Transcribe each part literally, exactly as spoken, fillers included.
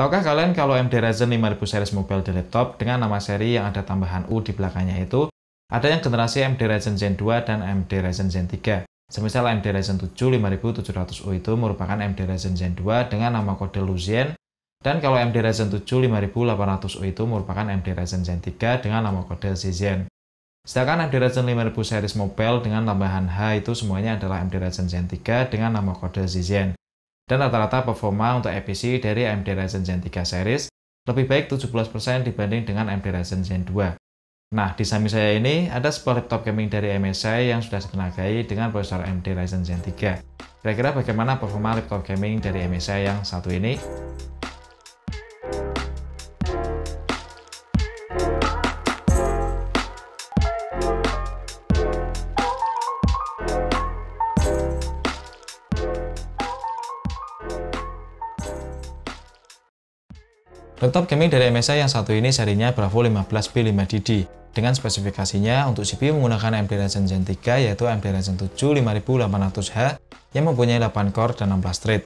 Tahukah kalian kalau M D Ryzen lima ribu series mobile di laptop dengan nama seri yang ada tambahan U di belakangnya itu, ada yang generasi M D Ryzen Gen dua dan M D Ryzen Gen tiga. Semisal M D Ryzen tujuh lima ribu tujuh ratus U itu merupakan M D Ryzen Gen dua dengan nama kode Lucienne, dan kalau M D Ryzen tujuh lima ribu delapan ratus U itu merupakan M D Ryzen Gen tiga dengan nama kode Zizen. Sedangkan M D Ryzen lima ribu series mobile dengan tambahan H itu semuanya adalah M D Ryzen Gen tiga dengan nama kode Zizen. Dan rata-rata performa untuk E P C dari A M D Ryzen Gen tiga series lebih baik tujuh belas persen dibanding dengan A M D Ryzen Gen dua. Nah, di samping saya ini ada sebuah laptop gaming dari M S I yang sudah ditenagai dengan prosesor A M D Ryzen Gen tiga. Kira-kira bagaimana performa laptop gaming dari M S I yang satu ini? Laptop gaming dari M S I yang satu ini serinya Bravo lima belas P lima D D dengan spesifikasinya untuk C P U menggunakan A M D Ryzen Gen tiga yaitu A M D Ryzen tujuh lima ribu delapan ratus H yang mempunyai delapan core dan enam belas thread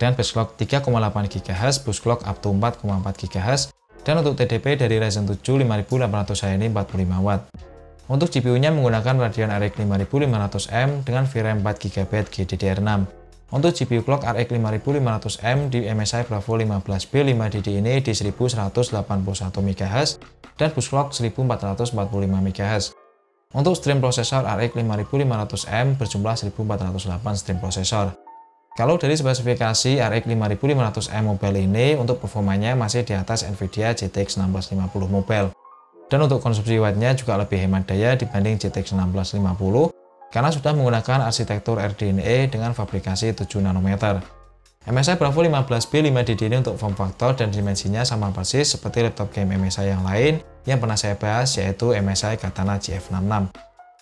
dengan base clock tiga koma delapan gigahertz, boost clock up to empat koma empat gigahertz, dan untuk T D P dari Ryzen tujuh lima ribu delapan ratus H ini empat puluh lima watt. Untuk C P U-nya menggunakan Radeon R X lima ribu lima ratus M dengan V RAM empat gigabyte G D D R enam. Untuk C P U clock R X lima ribu lima ratus M di M S I Bravo lima belas B lima D D ini di seribu seratus delapan puluh satu megahertz dan bus clock seribu empat ratus empat puluh lima megahertz. Untuk stream prosesor R X lima ribu lima ratus M berjumlah seribu empat ratus delapan stream prosesor. Kalau dari spesifikasi R X lima ribu lima ratus M mobile ini, untuk performanya masih di atas Nvidia G T X enam belas lima puluh mobile. Dan untuk konsumsi wattnya juga lebih hemat daya dibanding G T X enam belas lima puluh. Karena sudah menggunakan arsitektur R D N A dengan fabrikasi tujuh nanometer. M S I Bravo lima belas B lima D D ini untuk form factor dan dimensinya sama persis seperti laptop game M S I yang lain yang pernah saya bahas, yaitu M S I Katana G F enam puluh enam.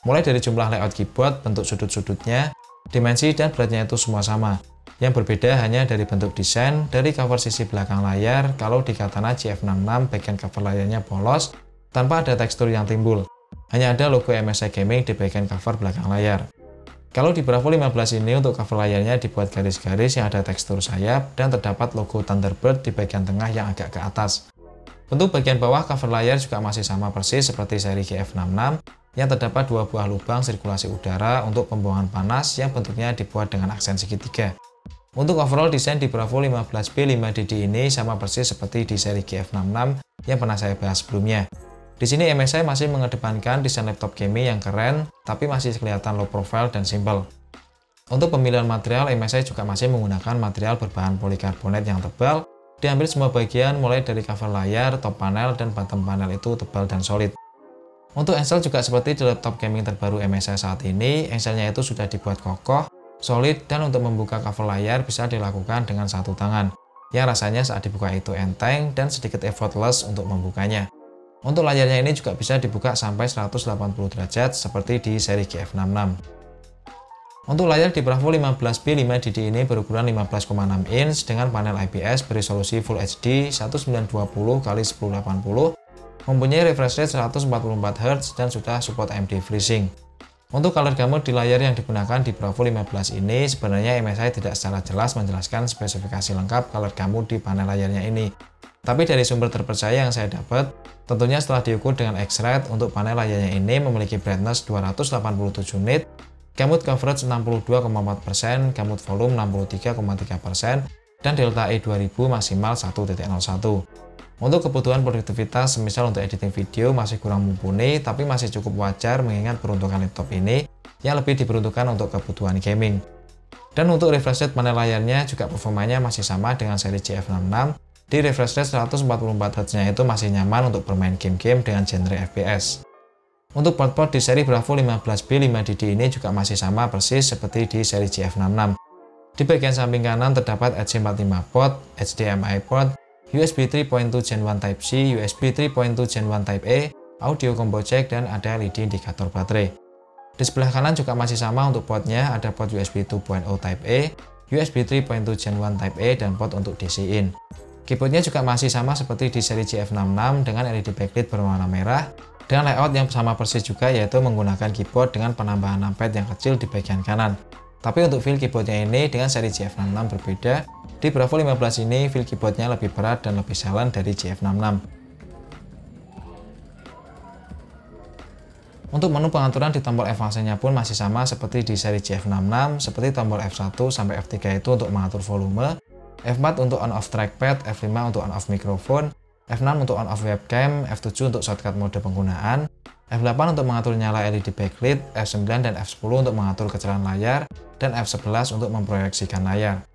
Mulai dari jumlah layout keyboard, bentuk sudut-sudutnya, dimensi dan beratnya itu semua sama. Yang berbeda hanya dari bentuk desain, dari cover sisi belakang layar. Kalau di Katana G F enam enam bagian cover layarnya polos tanpa ada tekstur yang timbul. Hanya ada logo M S I Gaming di bagian cover belakang layar. Kalau di Bravo lima belas ini untuk cover layarnya dibuat garis-garis yang ada tekstur sayap dan terdapat logo Thunderbird di bagian tengah yang agak ke atas. Bentuk bagian bawah cover layar juga masih sama persis seperti seri G F enam enam yang terdapat dua buah lubang sirkulasi udara untuk pembuangan panas yang bentuknya dibuat dengan aksen segitiga. Untuk overall desain di Bravo lima belas B lima D D ini sama persis seperti di seri G F enam enam yang pernah saya bahas sebelumnya. Di sini M S I masih mengedepankan desain laptop gaming yang keren, tapi masih kelihatan low profile dan simple. Untuk pemilihan material, M S I juga masih menggunakan material berbahan polikarbonat yang tebal, diambil semua bagian mulai dari cover layar, top panel, dan bottom panel itu tebal dan solid. Untuk engsel juga seperti di laptop gaming terbaru M S I saat ini, engselnya itu sudah dibuat kokoh, solid, dan untuk membuka cover layar bisa dilakukan dengan satu tangan, yang rasanya saat dibuka itu enteng dan sedikit effortless untuk membukanya. Untuk layarnya ini juga bisa dibuka sampai seratus delapan puluh derajat seperti di seri G F enam enam. Untuk layar di Bravo lima belas B lima D D ini berukuran lima belas koma enam inch dengan panel I P S beresolusi Full H D seribu sembilan ratus dua puluh kali seribu delapan puluh, mempunyai refresh rate seratus empat puluh empat hertz dan sudah support A M D FreeSync. Untuk color gamut di layar yang digunakan di Bravo lima belas ini sebenarnya M S I tidak secara jelas menjelaskan spesifikasi lengkap color gamut di panel layarnya ini. Tapi dari sumber terpercaya yang saya dapat, tentunya setelah diukur dengan X-ray, untuk panel layarnya ini memiliki brightness dua ratus delapan puluh tujuh nit, gamut coverage enam puluh dua koma empat persen, gamut volume enam puluh tiga koma tiga persen, dan delta E dua ribu maksimal satu titik nol satu. Untuk kebutuhan produktivitas, semisal untuk editing video masih kurang mumpuni, tapi masih cukup wajar mengingat peruntukan laptop ini yang lebih diperuntukkan untuk kebutuhan gaming. Dan untuk refresh rate panel layarnya juga performanya masih sama dengan seri G F enam enam, di refresh rate seratus empat puluh empat hertz-nya itu masih nyaman untuk bermain game-game dengan genre F P S. Untuk port-port di seri Bravo lima belas B lima D D ini juga masih sama persis seperti di seri G F enam enam. Di bagian samping kanan terdapat H C empat puluh lima port, H D M I port, U S B tiga titik dua Gen satu Type-C, U S B tiga titik dua Gen satu Type-A, audio combo jack, dan ada L E D indikator baterai. Di sebelah kanan juga masih sama untuk portnya, ada port U S B dua titik nol Type-A, U S B tiga titik dua Gen satu Type-A, dan port untuk D C in. Keyboardnya juga masih sama seperti di seri G F enam enam dengan L E D backlit berwarna merah dengan layout yang sama persis juga, yaitu menggunakan keyboard dengan penambahan numpad yang kecil di bagian kanan. Tapi untuk feel keyboardnya ini dengan seri G F enam puluh enam berbeda. Di Bravo lima belas ini feel keyboardnya lebih berat dan lebih silent dari G F enam puluh enam. Untuk menu pengaturan di tombol F satu-nya pun masih sama seperti di seri G F enam puluh enam, seperti tombol F satu sampai F tiga itu untuk mengatur volume, F empat untuk on off trackpad, F lima untuk on off mikrofon, F enam untuk on off webcam, F tujuh untuk shortcut mode penggunaan, F delapan untuk mengatur nyala L E D backlit, F sembilan dan F sepuluh untuk mengatur kecerahan layar, dan F sebelas untuk memproyeksikan layar.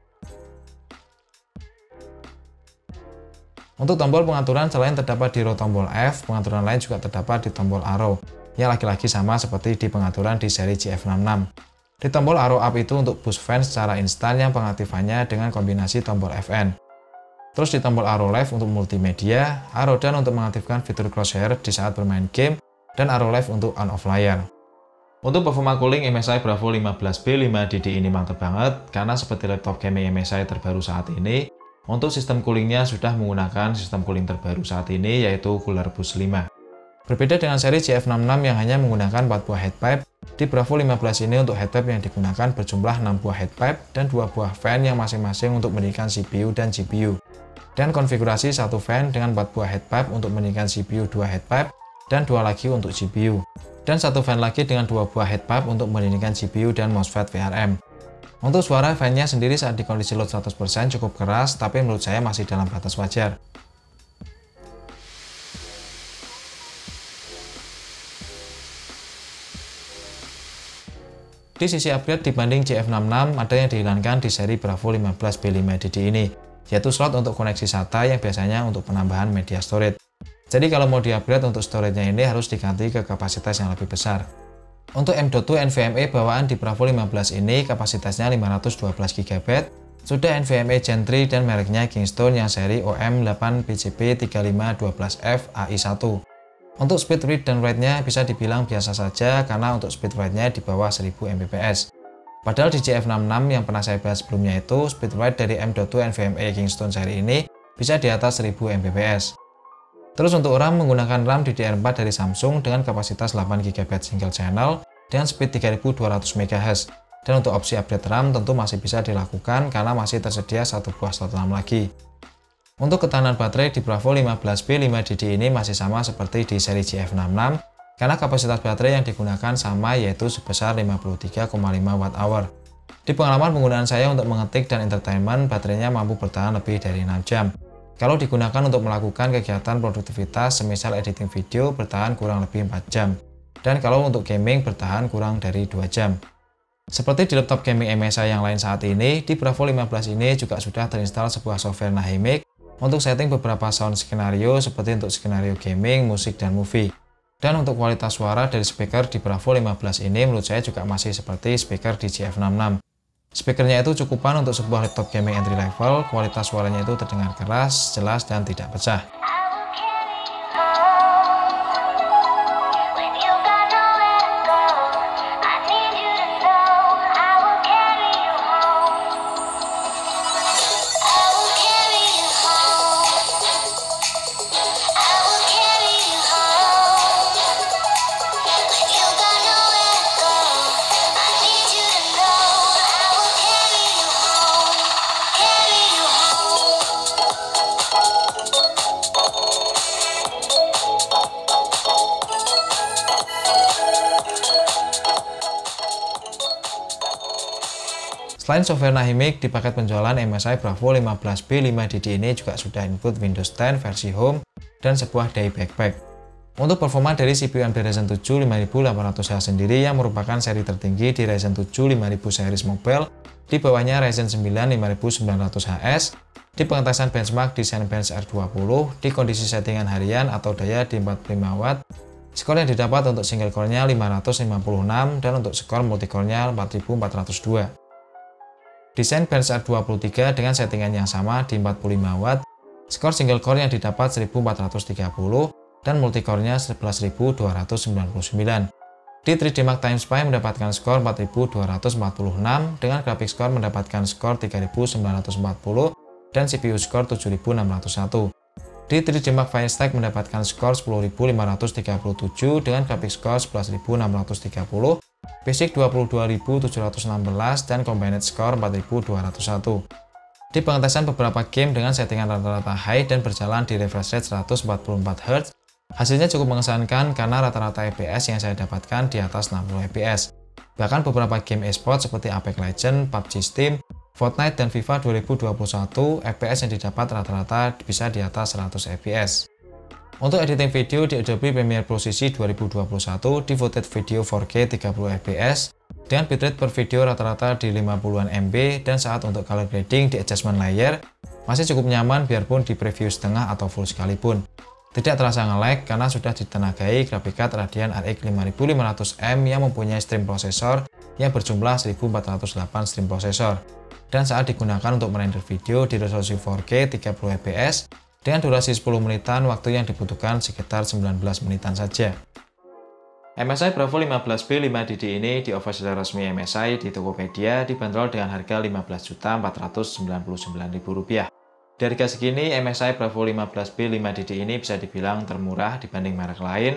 Untuk tombol pengaturan selain terdapat di row tombol F, pengaturan lain juga terdapat di tombol arrow. Yang lagi-lagi sama seperti di pengaturan di seri G F enam puluh enam. Di tombol arrow up itu untuk boost fan secara instan yang pengaktifannya dengan kombinasi tombol Fn. Terus di tombol arrow left untuk multimedia, arrow down untuk mengaktifkan fitur crosshair di saat bermain game, dan arrow left untuk on off layar. Untuk performa cooling M S I Bravo lima belas B lima D D ini mantap banget karena seperti laptop gaming M S I terbaru saat ini, untuk sistem coolingnya sudah menggunakan sistem cooling terbaru saat ini yaitu cooler boost lima. Berbeda dengan seri G F enam puluh enam yang hanya menggunakan empat buah headpipe, di Bravo lima belas ini untuk headpipe yang digunakan berjumlah enam buah headpipe dan dua buah fan yang masing-masing untuk menyediakan C P U dan G P U. Dan konfigurasi satu fan dengan empat buah headpipe untuk menyediakan C P U dua headpipe dan dua lagi untuk G P U. Dan satu fan lagi dengan dua buah headpipe untuk menyediakan G P U dan MOSFET V R M. Untuk suara fannya sendiri saat di kondisi load seratus persen cukup keras, tapi menurut saya masih dalam batas wajar. Di sisi upgrade dibanding G F enam puluh enam ada yang dihilangkan di seri Bravo lima belas B lima D D ini, yaitu slot untuk koneksi SATA yang biasanya untuk penambahan media storage. Jadi kalau mau di-upgrade untuk storage-nya ini harus diganti ke kapasitas yang lebih besar. Untuk M dot dua NVMe bawaan di Bravo lima belas ini kapasitasnya lima ratus dua belas giga byte, sudah NVMe Gen tiga dan mereknya Kingston yang seri O M delapan B C P tiga lima satu dua F A I satu. Untuk speed read dan write-nya bisa dibilang biasa saja karena untuk speed write-nya di bawah seribu M B P S. Padahal di G F enam puluh enam yang pernah saya bahas sebelumnya itu, speed write dari M dot dua NVMe Kingston seri ini bisa di atas seribu M B P S. Terus untuk RAM menggunakan RAM D D R empat dari Samsung dengan kapasitas delapan giga byte single channel dengan speed tiga ribu dua ratus megahertz. Dan untuk opsi update RAM tentu masih bisa dilakukan karena masih tersedia satu buah slot RAM lagi. Untuk ketahanan baterai di Bravo lima belas B lima D D ini masih sama seperti di seri G F enam puluh enam karena kapasitas baterai yang digunakan sama yaitu sebesar lima puluh tiga koma lima watt hour. Di pengalaman penggunaan saya untuk mengetik dan entertainment, baterainya mampu bertahan lebih dari enam jam. Kalau digunakan untuk melakukan kegiatan produktivitas semisal editing video, bertahan kurang lebih empat jam. Dan kalau untuk gaming, bertahan kurang dari dua jam. Seperti di laptop gaming M S I yang lain saat ini, di Bravo lima belas ini juga sudah terinstal sebuah software Nahimic untuk setting beberapa sound skenario seperti untuk skenario gaming, musik, dan movie. Dan untuk kualitas suara dari speaker di Bravo lima belas ini menurut saya juga masih seperti speaker di G F enam puluh enam. Speakernya itu cukupan untuk sebuah laptop gaming entry level, kualitas suaranya itu terdengar keras, jelas, dan tidak pecah. Selain software Nahimic, di paket penjualan M S I Bravo lima belas B lima D D ini juga sudah include Windows sepuluh versi Home dan sebuah Day Backpack. Untuk performa dari C P U A M D Ryzen tujuh lima ribu delapan ratus H sendiri yang merupakan seri tertinggi di Ryzen tujuh lima ribu series mobile, di bawahnya Ryzen sembilan lima ribu sembilan ratus H S, di pengetasan benchmark di Zenbench R dua puluh, di kondisi settingan harian atau daya di empat puluh lima watt, skor yang didapat untuk single core-nya lima ratus lima puluh enam dan untuk skor multicore-nya empat ribu empat ratus dua. Desain Bench R dua puluh tiga dengan settingan yang sama di empat puluh lima watt, skor single core yang didapat seribu empat ratus tiga puluh dan multicore-nya sebelas ribu dua ratus sembilan puluh sembilan. Di three D Mark Time Spy mendapatkan skor empat ribu dua ratus empat puluh enam, dengan grafik skor mendapatkan skor tiga ribu sembilan ratus empat puluh dan C P U skor tujuh ribu enam ratus satu. Di three D Mark Fire Strike mendapatkan skor sepuluh ribu lima ratus tiga puluh tujuh dengan grafik skor sebelas ribu enam ratus tiga puluh, basic dua puluh dua ribu tujuh ratus enam belas, dan combined score empat ribu dua ratus satu. Di pengetesan beberapa game dengan settingan rata-rata high dan berjalan di refresh rate seratus empat puluh empat hertz, hasilnya cukup mengesankan karena rata-rata F P S yang saya dapatkan di atas enam puluh F P S. Bahkan beberapa game e-sport seperti Apex Legends, P U B G Steam, Fortnite, dan FIFA dua ribu dua puluh satu, F P S yang didapat rata-rata bisa di atas seratus F P S. Untuk editing video di Adobe Premiere Pro C C dua ribu dua puluh satu, di footage video empat K tiga puluh F P S, dengan bitrate per video rata-rata di lima puluhan M B, dan saat untuk color grading di adjustment layer, masih cukup nyaman biarpun di preview setengah atau full sekalipun. Tidak terasa nge-lag karena sudah ditenagai grafik card Radeon R X lima ribu lima ratus M yang mempunyai stream prosesor yang berjumlah seribu empat ratus delapan stream prosesor. Dan saat digunakan untuk merender video di resolusi empat K tiga puluh F P S dengan durasi sepuluh menitan, waktu yang dibutuhkan sekitar sembilan belas menitan saja. M S I Bravo lima belas B lima D D ini di official resmi M S I di Tokopedia dibanderol dengan harga lima belas juta empat ratus sembilan puluh sembilan ribu rupiah. Dari harga segini, M S I Bravo lima belas B lima D D ini bisa dibilang termurah dibanding merek lain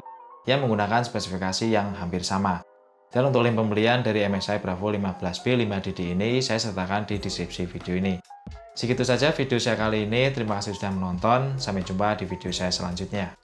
yang menggunakan spesifikasi yang hampir sama. Dan untuk link pembelian dari M S I Bravo lima belas B lima D D ini saya sertakan di deskripsi video ini. Segitu saja video saya kali ini, terima kasih sudah menonton, sampai jumpa di video saya selanjutnya.